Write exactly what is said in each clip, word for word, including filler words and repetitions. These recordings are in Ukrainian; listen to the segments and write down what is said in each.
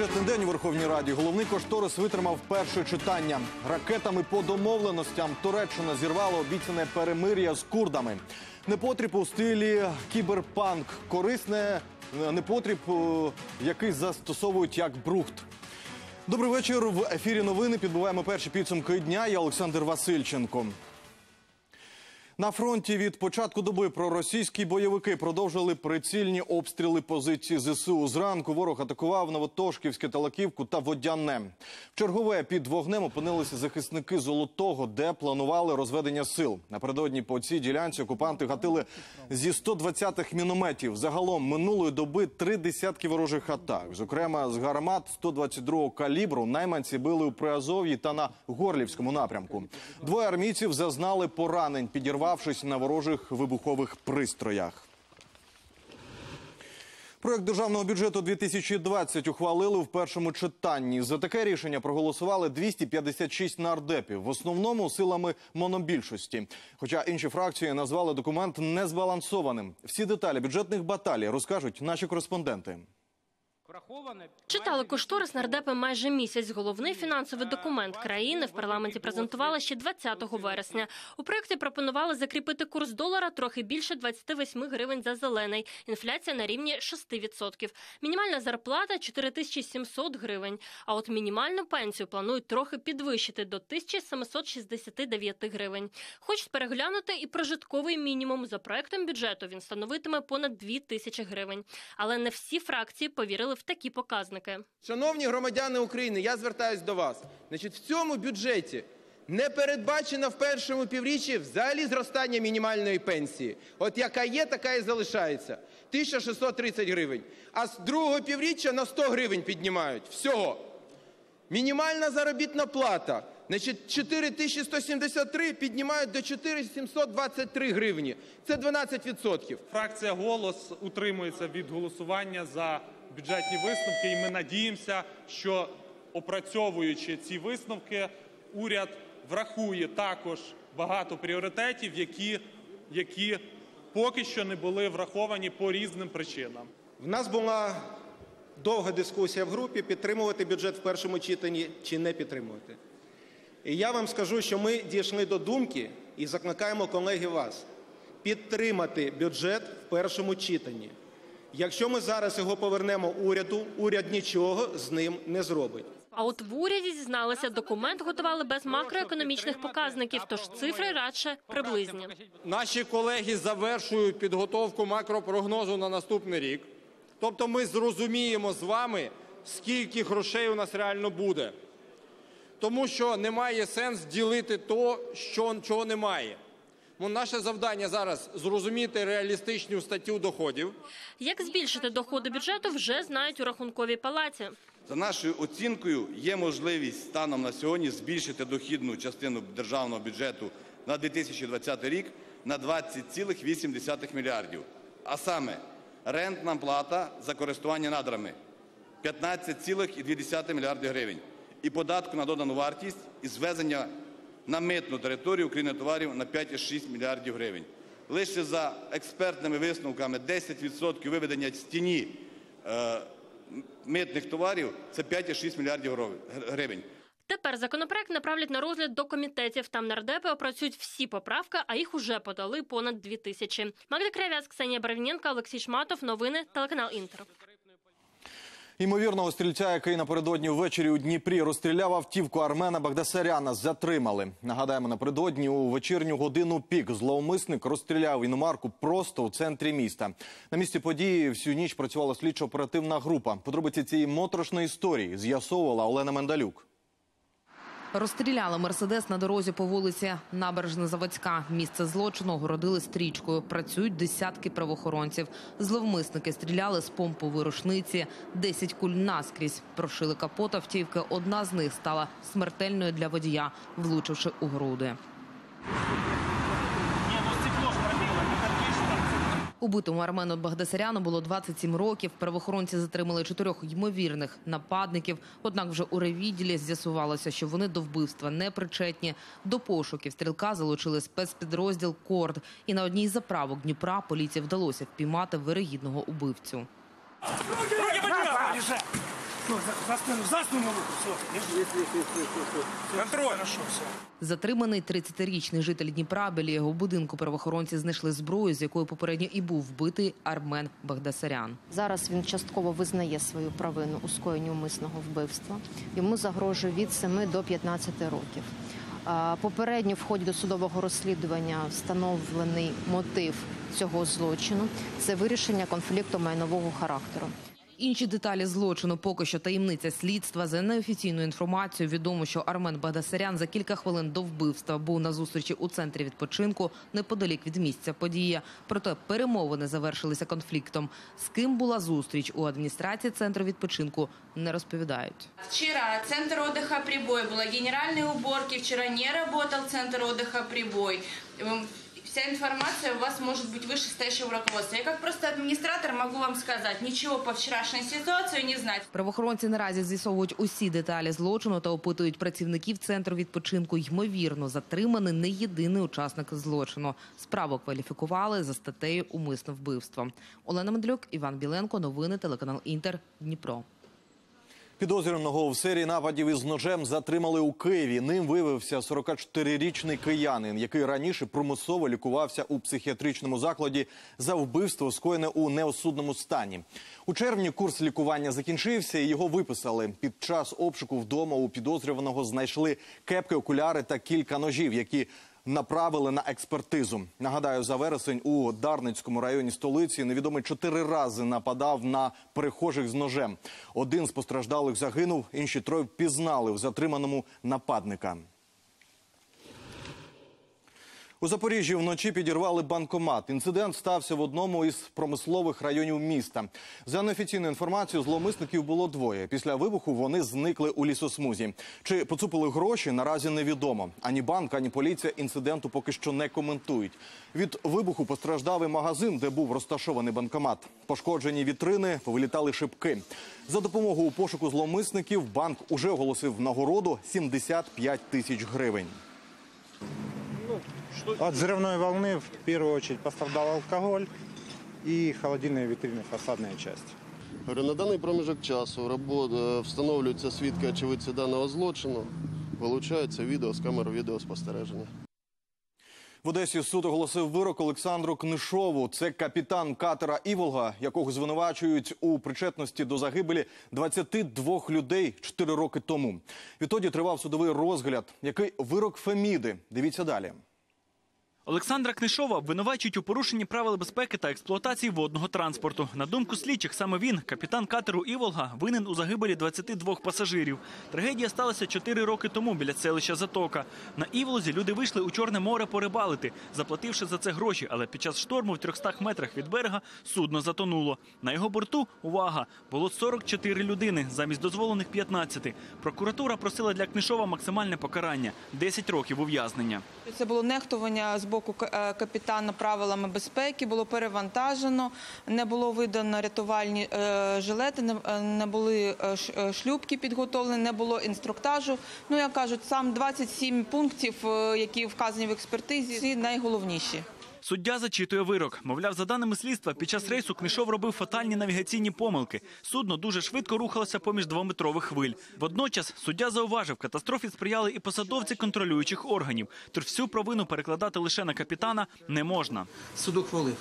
бюджетний день у Верховній Раді головний кошторис витримав перше читання. Ракетами по домовленостям Туреччина зірвала обіцяне перемир'я з курдами. Непотріб у стилі кіберпанк. Корисне непотріб, який застосовують як брухт. Добрий вечір. В ефірі новини. Підбиваємо перші підсумки дня. Я Олександр Васильченко. На фронті від початку доби проросійські бойовики продовжили прицільні обстріли позицій ЗСУ. Зранку ворог атакував Новотошківське, Талаківку та Водяне. В чергове під вогнем опинилися захисники Золотого, де планували розведення сил. Напередодні по цій ділянці окупанти гатили зі сто двадцятих мінометів. Загалом минулої доби три десятки ворожих атак. Зокрема, з гармат сто двадцять другого калібру найманці били у Приазов'ї та на Горлівському напрямку. Двоє армійців зазнали поранень, підірвали впавшись на ворожих вибухових пристроях. Проєкт державного бюджету дві тисячі двадцятого ухвалили в першому читанні. За таке рішення проголосували двісті п'ятдесят шість нардепів, в основному силами монобільшості. Хоча інші фракції назвали документ незбалансованим. Всі деталі бюджетних баталій розкажуть наші кореспонденти. Читали кошторис нардепи майже місяць. Головний фінансовий документ країни в парламенті презентували ще двадцятого вересня. У проєкті пропонували закріпити курс долара трохи більше двадцяти восьми гривень за зелений. Інфляція на рівні шести відсотків. Мінімальна зарплата – чотири тисячі сімсот гривень. А от мінімальну пенсію планують трохи підвищити до тисячі семисот шістдесяти дев'яти гривень. Хочуть переглянути і прожитковий мінімум. За проєктом бюджету він становитиме понад дві тисячі гривень. Але не всі фракції повірили в в такі показники. Шановні громадяни України, я звертаюсь до вас. Значить, в цьому бюджеті не передбачено в першому півріччі взагалі зростання мінімальної пенсії. От яка є, така і залишається. тисяча шістсот тридцять гривень. А з другого півріччя на сто гривень піднімають. Всього. Мінімальна заробітна плата. Значить, чотири тисячі сто сімдесят три піднімають до чотири тисячі сімсот двадцять три гривні. Це дванадцять відсотків. Фракція «Голос» утримується від голосування за бюджетні висновки, і ми надіємося, що, опрацьовуючи ці висновки, уряд врахує також багато пріоритетів, які, які поки що не були враховані по різним причинам. В нас була довга дискусія в групі, підтримувати бюджет в першому читанні чи не підтримувати. І я вам скажу, що ми дійшли до думки і закликаємо, колеги, вас підтримати бюджет в першому читанні. Якщо ми зараз його повернемо уряду, уряд нічого з ним не зробить. А от в уряді зізналися, документ готували без макроекономічних показників, тож цифри радше приблизні. Наші колеги завершують підготовку макропрогнозу на наступний рік. Тобто ми зрозуміємо з вами, скільки грошей у нас реально буде. Тому що немає сенсу ділити то, що, чого немає. Наше завдання зараз – зрозуміти реалістичну статтю доходів. Як збільшити доходи бюджету, вже знають у Рахунковій палаті. За нашою оцінкою, є можливість станом на сьогодні збільшити дохідну частину державного бюджету на дві тисячі двадцятий рік на двадцять цілих вісім десятих мільярдів. А саме, рентна плата за користування надрами – п'ятнадцять цілих дві десятих мільярда гривень. І податку на додану вартість, і звезення на митну територію України товарів на п'ять цілих шість десятих мільярдів гривень. Лише за експертними висновками десять відсотків виведення з тіні е, митних товарів – це п'ять цілих шість десятих мільярдів гривень. Тепер законопроект направлять на розгляд до комітетів. Там нардепи опрацюють всі поправки, а їх уже подали понад дві тисячі. Магда Кривяз, Ксенія Барвіненка, Олексій Шматов. Новини. Телеканал «Інтер». Ймовірного стрільця, який напередодні ввечері у Дніпрі розстріляв автівку Армена Багдасаряна, затримали. Нагадаємо, напередодні у вечірню годину пік зловмисник розстріляв іномарку просто у центрі міста. На місці події всю ніч працювала слідчо-оперативна група. Подробиці цієї моторошної історії з'ясовувала Олена Мендалюк. Розстріляли «Мерседес» на дорозі по вулиці Набережнозаводська. Місце злочину огородили стрічкою. Працюють десятки правоохоронців. Зловмисники стріляли з помпової рушниці. Десять куль наскрізь прошили капот автівки. Одна з них стала смертельною для водія, влучивши у груди. Убитому Армену Багдасаряну було двадцять сім років. Правоохоронці затримали чотирьох ймовірних нападників. Однак вже у райвідділі з'ясувалося, що вони до вбивства не причетні. До пошуків стрілка залучили спецпідрозділ «Корд». І на одній з заправок Дніпра поліції вдалося впіймати вирогідного убивцю. Затриманий тридцятирічний житель Дніпра, біля його будинку правоохоронці знайшли зброю, з якою попередньо і був вбитий Армен Багдасарян. Зараз він частково визнає свою провину у скоєнні умисного вбивства. Йому загрожує від семи до п'ятнадцяти років. Попередньо в ході досудового розслідування встановлений мотив цього злочину – це вирішення конфлікту майнового характеру. Інші деталі злочину поки що таємниця слідства. За неофіційною інформацією відомо, що Армен Багдасарян за кілька хвилин до вбивства був на зустрічі у центрі відпочинку неподалік від місця події. Проте перемовини завершилися конфліктом. З ким була зустріч у адміністрації центру відпочинку, не розповідають. Вчора центр відпочинку «Прибой» була генеральна уборка, вчора не працював центр відпочинку «Прибой». Вся информация у вас может быть вышестоящего руководства. Я как просто администратор могу вам сказать, ничего по вчорашній ситуації не знать. Правоохоронці наразі з'ясовують усі деталі злочину та опитують працівників центру відпочинку. Ймовірно, затриманий не єдиний учасник злочину. Справу кваліфікували за статтею «Умисне вбивство». Олена Мендалюк, Іван Біленко, новини телеканал «Інтер», Дніпро. Підозрюваного в серії нападів із ножем затримали у Києві. Ним виявився сорокачотирирічний киянин, який раніше примусово лікувався у психіатричному закладі за вбивство, скоєне у неосудному стані. У червні курс лікування закінчився і його виписали. Під час обшуку вдома у підозрюваного знайшли кепки, окуляри та кілька ножів, які направили на експертизу. Нагадаю, за вересень у Дарницькому районі столиці невідомий чотири рази нападав на перехожих з ножем. Один з постраждалих загинув, інші троє впізнали в затриманому нападника. У Запоріжжі вночі підірвали банкомат. Інцидент стався в одному із промислових районів міста. За неофіційною інформацією, зловмисників було двоє. Після вибуху вони зникли у лісосмузі. Чи поцупили гроші, наразі невідомо. Ані банк, ані поліція інциденту поки що не коментують. Від вибуху постраждав і магазин, де був розташований банкомат. Пошкоджені вітрини, повилітали шибки. За допомогою у пошуку зловмисників банк уже оголосив нагороду – сімдесят п'ять тисяч гривень. От взрывной волны в первую очередь пострадал алкоголь и холодильные витрины, фасадная часть. На даний проміжок часу встановлюються свідки очевидці даного злочину, вилучаються відео з камер відеоспостереження. В Одесі суд оголосив вирок Олександру Книшову. Це капітан катера «Іволга», якого звинувачують у причетності до загибелі двадцяти двох людей чотири роки тому. Відтоді тривав судовий розгляд. Який вирок Феміди? Дивіться далі. Олександра Книшова обвинувачують у порушенні правил безпеки та експлуатації водного транспорту. На думку слідчих, саме він, капітан катеру «Іволга», винен у загибелі двадцяти двох пасажирів. Трагедія сталася чотири роки тому біля селища Затока. На «Іволзі» люди вийшли у Чорне море порибалити, заплативши за це гроші, але під час шторму в трьохстах метрах від берега судно затонуло. На його борту, увага, було сорок чотири людини, замість дозволених п'ятнадцяти. Прокуратура просила для Книшова максимальне покарання – десять років ув'язнення. Це було нехтування з боку капітана правилами безпеки, було перевантажено, не було видано рятувальні жилети, не були шлюпки підготовлені, не було інструктажу. Ну, як кажуть, сам двадцять сім пунктів, які вказані в експертизі, ці найголовніші. Суддя зачитує вирок. Мовляв, за даними слідства, під час рейсу Книшов робив фатальні навігаційні помилки. Судно дуже швидко рухалося поміж двометрових хвиль. Водночас суддя зауважив, катастрофі сприяли і посадовці контролюючих органів. Тож всю провину перекладати лише на капітана не можна. Суд ухвалив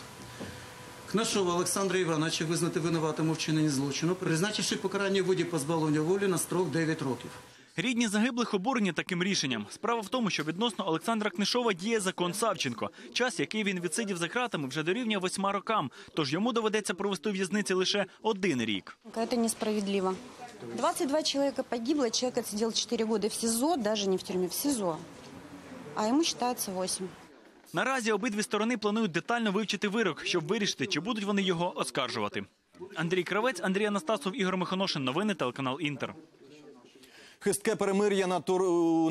Книшова Олександра Івановича визнати винуватим у вчиненні злочину, призначивши покарання у виді позбавлення волі на строк дев'ять років. Рідні загиблих обурені таким рішенням. Справа в тому, що відносно Олександра Книшова діє закон Савченко. Час, який він відсидів за ґратами, вже дорівнює восьми рокам. Тож йому доведеться провести у в'язниці лише один рік. Це несправедливо. двадцять два чоловіка погибло, чоловік відсидів чотири роки в СІЗО, навіть не в тюрмі, в СІЗО. А йому вважається вісім. Наразі обидві сторони планують детально вивчити вирок, щоб вирішити, чи будуть вони його оскаржувати. Андрій Кравець, Андрій Анастасов, Ігор Михоношин. Новини телеканал «Інтер». Хистке перемир'я на, тур...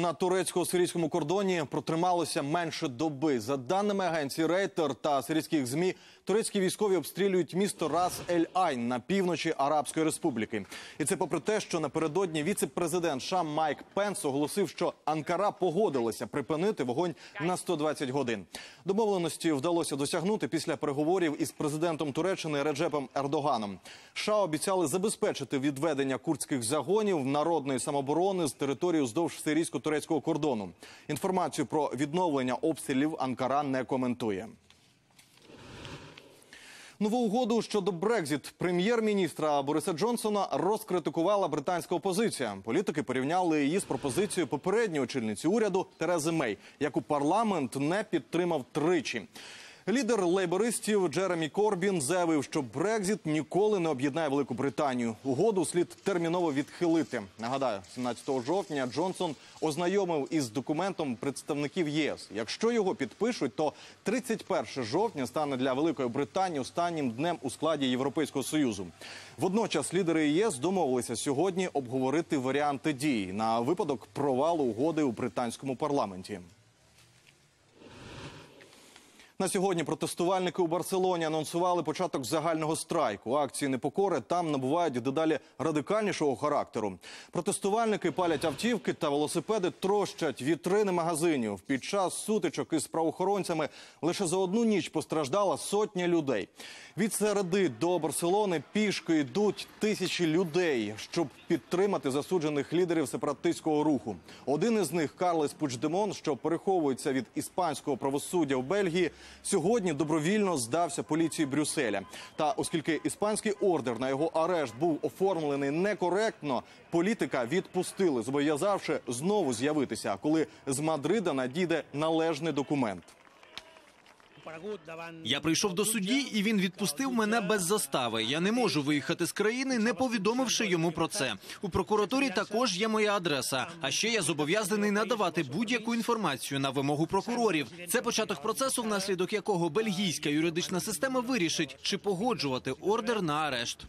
на турецько-сирійському кордоні протрималося менше доби. За даними агенції Рейтер та сирійських ЗМІ, турецькі військові обстрілюють місто Рас-Ель-Айн на півночі Арабської Республіки. І це попри те, що напередодні віце-президент США Майк Пенс оголосив, що Анкара погодилася припинити вогонь на сто двадцять годин. Домовленості вдалося досягнути після переговорів із президентом Туреччини Реджепом Ердоганом. США обіцяли забезпечити відведення курдських загонів народної самооборони з території вздовж сирійсько-турецького кордону. Інформацію про відновлення обстрілів Анкара не коментує. Нову угоду щодо Брекзіт прем'єр-міністра Бориса Джонсона розкритикувала британська опозиція. Політики порівняли її з пропозицією попередньої очільниці уряду Терези Мей, яку парламент не підтримав тричі. Лідер лейбористів Джеремі Корбін заявив, що Брекзіт ніколи не об'єднає Велику Британію. Угоду слід терміново відхилити. Нагадаю, сімнадцятого жовтня Джонсон ознайомив із документом представників ЄС. Якщо його підпишуть, то тридцять першого жовтня стане для Великої Британії останнім днем у складі Європейського Союзу. Водночас лідери ЄС домовилися сьогодні обговорити варіанти дій на випадок провалу угоди у британському парламенті. На сьогодні протестувальники у Барселоні анонсували початок загального страйку. Акції непокори там набувають дедалі радикальнішого характеру. Протестувальники палять автівки та велосипеди, трощать вітрини магазинів. Під час сутичок із правоохоронцями лише за одну ніч постраждала сотня людей. Від середи до Барселони пішки йдуть тисячі людей, щоб підтримати засуджених лідерів сепаратистського руху. Один із них, Карлес Пучдемон, що переховується від іспанського правосуддя в Бельгії, сьогодні добровільно здався поліції Брюсселя. Та оскільки іспанський ордер на його арешт був оформлений некоректно, політика відпустили, зобов'язавши знову з'явитися, коли з Мадрида надійде належний документ. Я прийшов до судді, і він відпустив мене без застави. Я не можу виїхати з країни, не повідомивши йому про це. У прокуратурі також є моя адреса. А ще я зобов'язаний надавати будь-яку інформацію на вимогу прокурорів. Це початок процесу, внаслідок якого бельгійська юридична система вирішить, чи погоджувати ордер на арешт.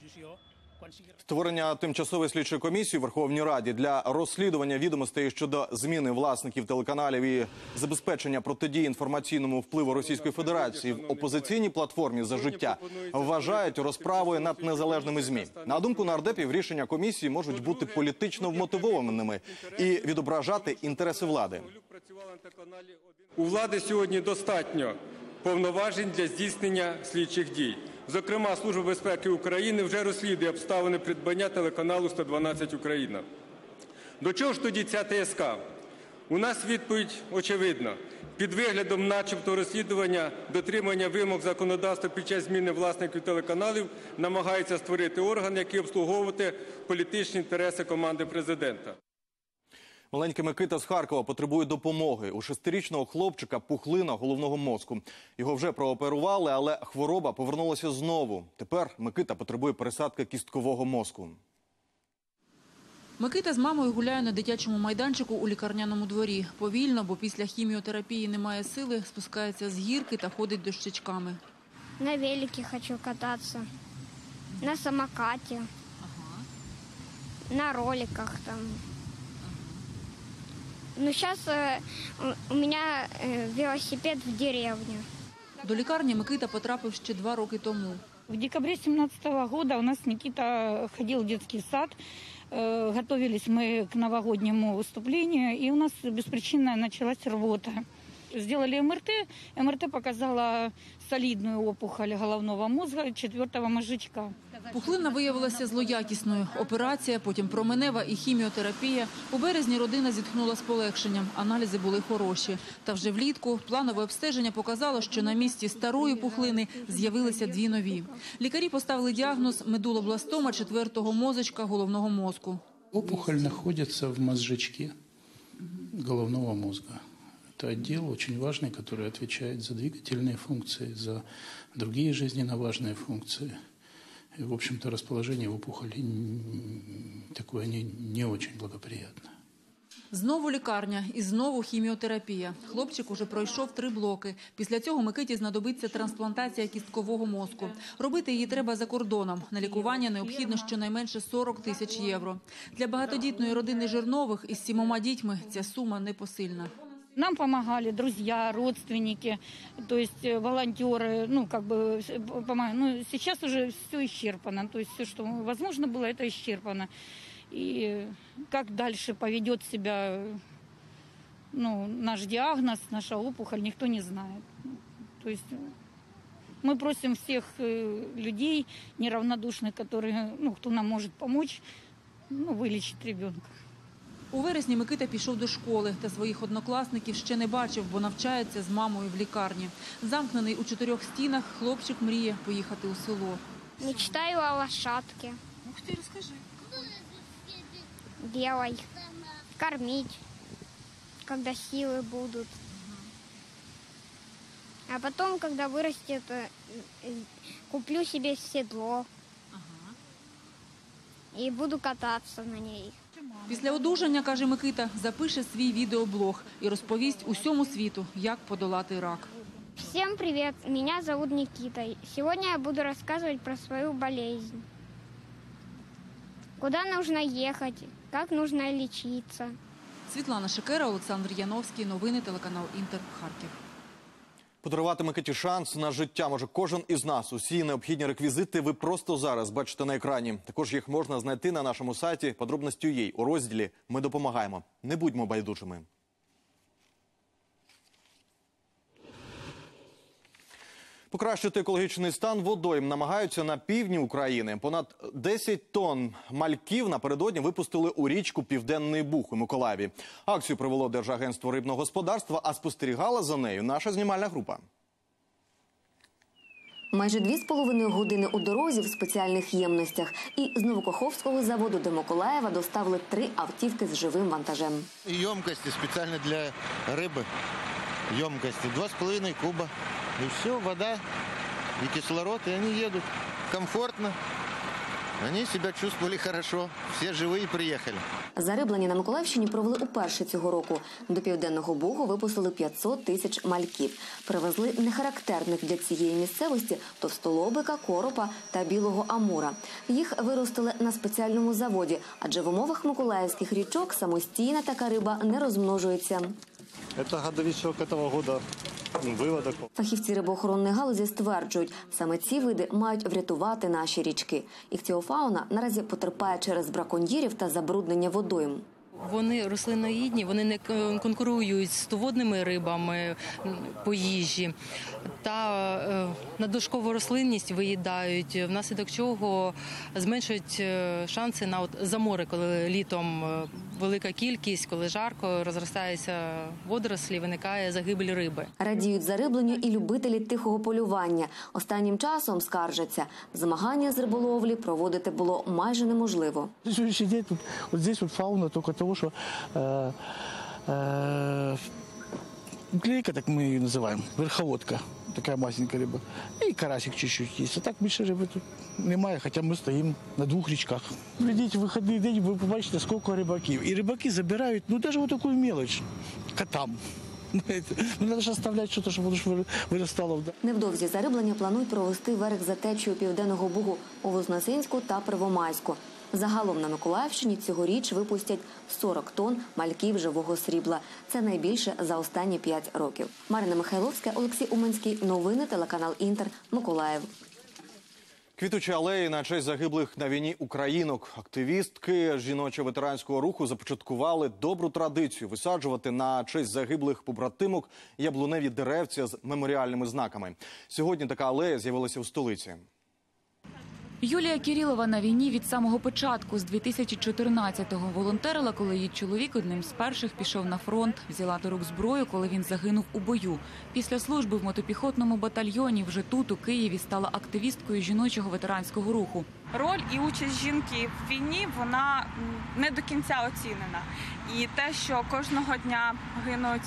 Створення тимчасової слідчої комісії у Верховній Раді для розслідування відомостей щодо зміни власників телеканалів і забезпечення протидії інформаційному впливу Російської Федерації в опозиційній платформі «За життя» вважають розправою над незалежними ЗМІ. На думку нардепів, рішення комісії можуть бути політично вмотивованими і відображати інтереси влади. У влади сьогодні достатньо повноважень для здійснення слідчих дій. Зокрема, Служба безпеки України вже розслідує обставини придбання телеканалу сто дванадцять «Україна». До чого ж тоді ця ТСК? У нас відповідь очевидна. Під виглядом начебто розслідування дотримання вимог законодавства під час зміни власників телеканалів намагається створити орган, який обслуговувати політичні інтереси команди президента. Маленький Микита з Харкова потребує допомоги. У шестирічного хлопчика пухлина головного мозку. Його вже прооперували, але хвороба повернулася знову. Тепер Микита потребує пересадки кісткового мозку. Микита з мамою гуляє на дитячому майданчику у лікарняному дворі. Повільно, бо після хіміотерапії немає сили, спускається з гірки та ходить дощечками. На велике хочу кататися, на самокаті, ага. на роликах там. Ну, зараз у мене велосипед в деревні. До лікарні Микита потрапив ще два роки тому. В декабрі дві тисячі сімнадцятого року у нас Микита ходив в дитячий сад. Готувалися ми к новогодньому виступленню, і у нас безпричинно почалась рвота. Зробили МРТ. МРТ показала солідну опухоль головного мозку четвертого мозжечка. Пухлина виявилася злоякісною. Операція, потім променева і хіміотерапія. У березні родина зітхнула з полегшенням. Аналізи були хороші. Та вже влітку планове обстеження показало, що на місці старої пухлини з'явилися дві нові. Лікарі поставили діагноз медулобластома четвертого мозочка головного мозку. Опухоль знаходиться в мозжечці головного мозку. Это отдел очень важный, который отвечает за двигательные функции, за другие жизненно важные функции. И, в общем-то, расположение опухоли такое не, не очень благоприятно. Знову лікарня і знову хіміотерапія. Хлопчик уже пройшов три блоки. Після цього Микиті знадобиться трансплантація кісткового мозку. Робити її треба за кордоном. На лікування необхідно щонайменше сорок тисяч євро. Для багатодітної родини Жирнових із сімома дітьми ця сума непосильна. Нам помогали друзья, родственники, то есть волонтеры, ну как бы помогали. Ну, сейчас уже все исчерпано, то есть все, что возможно было, это исчерпано. И как дальше поведет себя ну, наш диагноз, наша опухоль, никто не знает. То есть мы просим всех людей неравнодушных, которые, ну, кто нам может помочь, ну, вылечить ребенка. У вересні Микита пішов до школи, та своїх однокласників ще не бачив, бо навчається з мамою в лікарні. Замкнений у чотирьох стінах, хлопчик мріє поїхати у село. Мечтаю о лошадке. Ух ти, розкажи. Делай, кормить, когда силы будут. А потом, когда вырастет, куплю себе седло. І буду кататися на ній. Після одужання, каже Микита, запише свій відеоблог і розповість усьому світу, як подолати рак. Всім привіт, мене звати Микита. Сьогодні я буду розповідати про свою болезнь. Куди потрібно їхати, як потрібно лікуватися. Світлана Шекера, Олександр Яновський. Новини телеканал Інтер. Харків. Подарувати Микиті шанс на життя може кожен із нас. Усі необхідні реквізити ви просто зараз бачите на екрані. Також їх можна знайти на нашому сайті. Подробності у ЄЙ у розділі «Ми допомагаємо». Не будьмо байдужими. Покращити екологічний стан водойм намагаються на півдні України. Понад десять тонн мальків напередодні випустили у річку Південний Бух у Миколаєві. Акцію провело Держагентство рибного господарства, а спостерігала за нею наша знімальна група. Майже дві з половиною години у дорозі в спеціальних ємностях. І з Новокоховського заводу до Миколаєва доставили три автівки з живим вантажем. Ємкості спеціально для риби. Ємкості два з половиною куба. И все, вода, и кислород, и они едут комфортно. Вони себе чувствували хорошо, всі живі і приїхали. Зариблення на Миколаївщині провели уперше цього року. До Південного Бугу випустили п'ятсот тисяч мальків. Привезли нехарактерних для цієї місцевості товстолобика, коропа та білого амура. Їх виростили на спеціальному заводі, адже в умовах миколаївських річок самостійна така риба не розмножується. Це годовичок цього року. Фахівці рибоохоронної галузі стверджують, саме ці види мають врятувати наші річки. Іхтіофауна наразі потерпає через браконьєрів та забруднення водойм. Вони рослиноїдні, вони не конкурують з водними рибами по їжі. Та надлишкову рослинність виїдають, внаслідок чого зменшують шанси на замори, коли літом велика кількість, коли жарко, розростаються водорослі, виникає загибель риби. Радіють зарибленню і любителі тихого полювання. Останнім часом, скаржаться, змагання з риболовлі проводити було майже неможливо. Тут фауна тільки того, що клейка, так ми її називаємо, верховодка. Така масенька риба. І карасик чуть-чуть є. А так більше риби тут немає, хоча ми стоїмо на двох річках. Прийдіть в вихідний день, ви побачите, скільки рибаків. І рибаки забирають, ну, навіть ось таку мелочь, котам. Треба ж залишати щось, щоб воно виростало. Невдовзі зариблення планують провести верх за течію Південного Бугу у Вознесенську та Первомайську. Загалом на Миколаївщині цьогоріч випустять сорок тонн мальків живого срібла. Це найбільше за останні п'ять років. Марина Михайловська, Олексій Уманський. Новини телеканал Інтер. Миколаїв. Квітучі алеї на честь загиблих на війні українок. Активістки жіночо-ветеранського руху започаткували добру традицію висаджувати на честь загиблих побратимок яблуневі деревця з меморіальними знаками. Сьогодні така алея з'явилася у столиці. Юлія Кирилова на війні від самого початку, з дві тисячі чотирнадцятого. Волонтерила, коли її чоловік одним з перших пішов на фронт. Взяла до рук зброю, коли він загинув у бою. Після служби в мотопіхотному батальйоні вже тут, у Києві, стала активісткою жіночого ветеранського руху. Роль і участь жінки в війні, вона не до кінця оцінена. І те, що кожного дня гинуть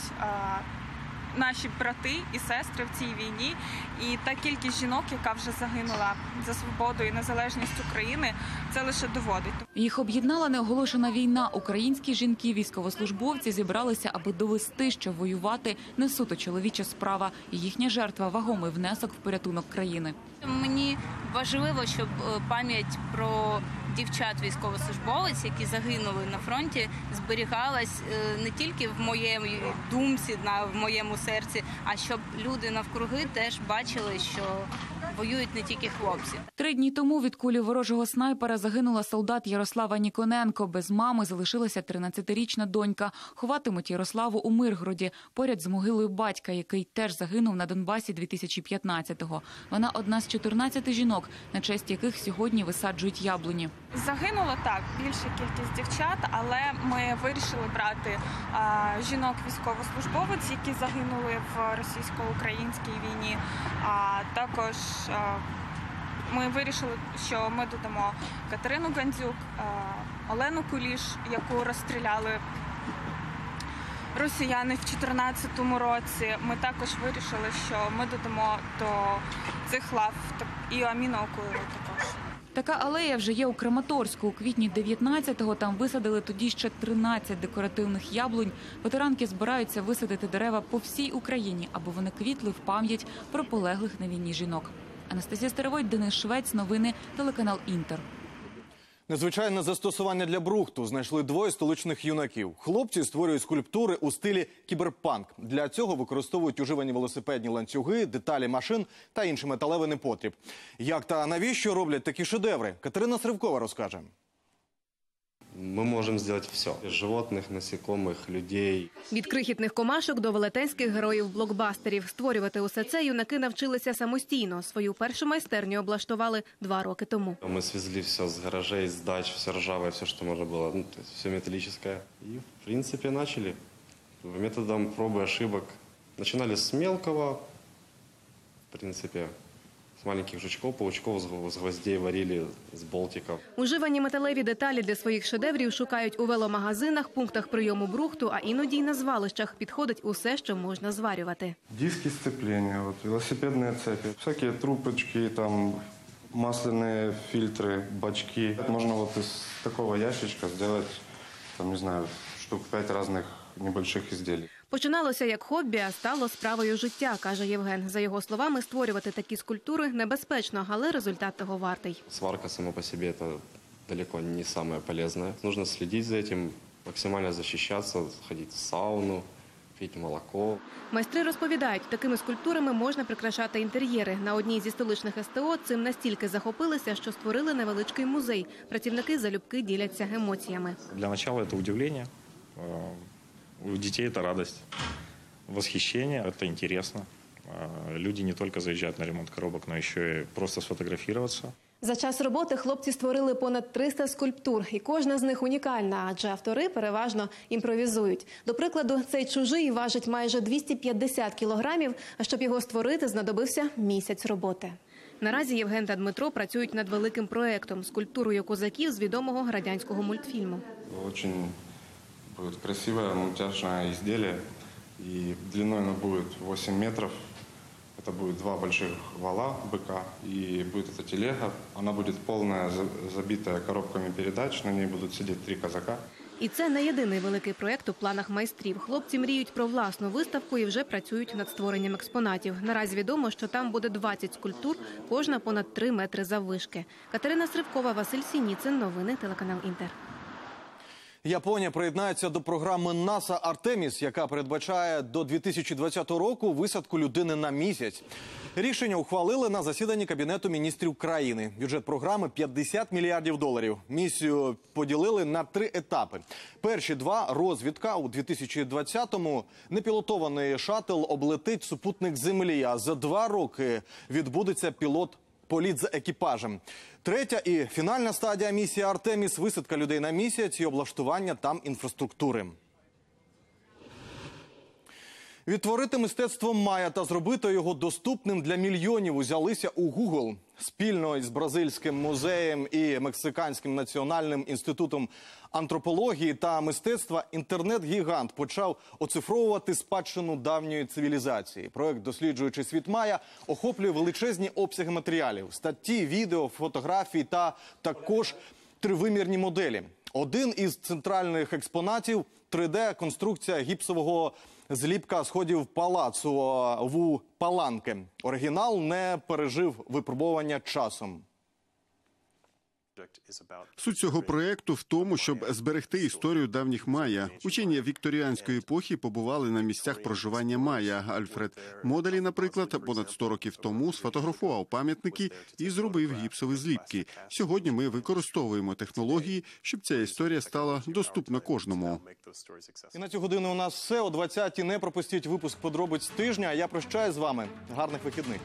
наші брати і сестри в цій війні, і та кількість жінок, яка вже загинула за свободу і незалежність України, це лише доводить. Їх об'єднала неоголошена війна. Українські жінки-військовослужбовці зібралися, аби довести, що воювати не суто чоловіча справа. Їхня жертва – вагомий внесок в порятунок країни. Мені важливо, щоб пам'ять про дівчат-військовослужбовець, які загинули на фронті, зберігалась не тільки в моєму думці, в моєму серці, а щоб люди навкруги теж бачили, що воюють не тільки хлопці. Три дні тому від кулі ворожого снайпера загинула солдат Ярослава Ніконенко. Без мами залишилася тринадцятирічна донька. Ховатимуть Ярославу у Миргороді, поряд з могилою батька, який теж загинув на Донбасі дві тисячі п'ятнадцятого. Вона одна з чотирнадцяти жінок, на честь яких сьогодні висаджують яблуні. Загинула, так, більша кількість дівчат, але ми вирішили брати жінок-військовослужбовець, які загинули в російсько-українській війні. А також а, ми вирішили, що ми додамо Катерину Гандзюк, а, Олену Куліш, яку розстріляли росіяни в дві тисячі чотирнадцятому році. Ми також вирішили, що ми додамо до цих лав і Аміну Окуєву також. Така алея вже є у Краматорську. У квітні дев'ятнадцятого там висадили тоді ще тринадцять декоративних яблунь. Ветеранки збираються висадити дерева по всій Україні, аби вони квітли в пам'ять про полеглих на війні жінок. Анастасія Старовой, Денис Швець, новини, телеканал «Інтер». Незвичайне застосування для брухту знайшли двоє столичних юнаків. Хлопці створюють скульптури у стилі кіберпанк. Для цього використовують уживані велосипедні ланцюги, деталі машин та інший металевий непотріб. Як та навіщо роблять такі шедеври? Катерина Сривкова розкаже. Ми можемо зробити все. Животних, насікомих, людей. Від крихітних комашок до велетенських героїв-блокбастерів. Створювати усе це юнаки навчилися самостійно. Свою першу майстерню облаштували два роки тому. Ми звезли все з гаражей, з дач, все ржаве, все, що можна було. Ну, все металічне. І, в принципі, почали. Методом проби, ошибок. Починали з мелкого, в принципі. Маленьких жучків, паучків, з гвоздей варили, з болтиків. Уживані металеві деталі для своїх шедеврів шукають у веломагазинах, пунктах прийому брухту, а іноді й на звалищах. Підходить усе, що можна зварювати. Диски сцеплення, от, велосипедні цепи, всякі трубочки, там, масляні фільтри, бачки. Можна от із такого ящичка зробити, там, не знаю, штук п'ять різних небольших ізделій. Починалося як хобі, а стало справою життя, каже Євген. За його словами, створювати такі скульптури небезпечно, але результат того вартий. Сварка сама по собі – це далеко не саме полезне. Нужно слідити за цим, максимально захищатися, ходити в сауну, пити молоко. Майстри розповідають, такими скульптурами можна прикрашати інтер'єри. На одній зі столичних ес те о цим настільки захопилися, що створили невеличкий музей. Працівники залюбки діляться емоціями. Для початку це удивлення. У детей это радость, восхищение, это интересно. Люди не только заезжают на ремонт коробок, но еще и просто сфотографироваться. За час роботи хлопці створили понад триста скульптур, і кожна з них унікальна, адже автори переважно імпровізують. До прикладу, цей чужий важить майже двісті п'ятдесят кілограмів, а щоб його створити, знадобився місяць роботи. Наразі Євген та Дмитро працюють над великим проєктом – скульптурою козаків з відомого радянського мультфільму. Дуже... Будет красивое мультяшное изделие, и длиной оно будет восемь метров. Это будет два больших вала быка, и будет эта телега. Она будет полная, забитая коробками передач, на ней будут сидеть три казака. І це не єдиний великий проєкт у планах майстрів. Хлопці мріють про власну виставку і вже працюють над створенням експонатів. Наразі відомо, що там буде двадцять скульптур, кожна понад три метри заввишки. Катерина Сривкова, Василь Сініцин, новини, телеканал «Інтер». Японія приєднається до програми НАСА «Артеміс», яка передбачає до дві тисячі двадцятого року висадку людини на місяць. Рішення ухвалили на засіданні Кабінету міністрів країни. Бюджет програми – п'ятдесят мільярдів доларів. Місію поділили на три етапи. Перші два – розвідка. У дві тисячі двадцятому непілотований шатл облетить супутник Землі, а за два роки відбудеться пілот політ з екіпажем. Третя і фінальна стадія місії «Артеміс» – висадка людей на місяць і облаштування там інфраструктури. Відтворити мистецтво Майя та зробити його доступним для мільйонів узялися у Google. Спільно із Бразильським музеєм і Мексиканським національним інститутом антропології та мистецтва інтернет-гігант почав оцифровувати спадщину давньої цивілізації. Проект «Досліджуючи світ Майя» охоплює величезні обсяги матеріалів – статті, відео, фотографії та також тривимірні моделі. Один із центральних експонатів – три де-конструкція гіпсового зліпка сходів палацу в Паланки. Оригінал не пережив випробування часом. Суть цього проєкту в тому, щоб зберегти історію давніх майя. Учені вікторіанської епохи побували на місцях проживання майя. Альфред Модалі, наприклад, понад сто років тому сфотографував пам'ятники і зробив гіпсові зліпки. Сьогодні ми використовуємо технології, щоб ця історія стала доступна кожному. І на цю годину у нас все. О двадцятій не пропустіть випуск «Подробиць тижня». Я прощаюсь з вами. Гарних вихідних.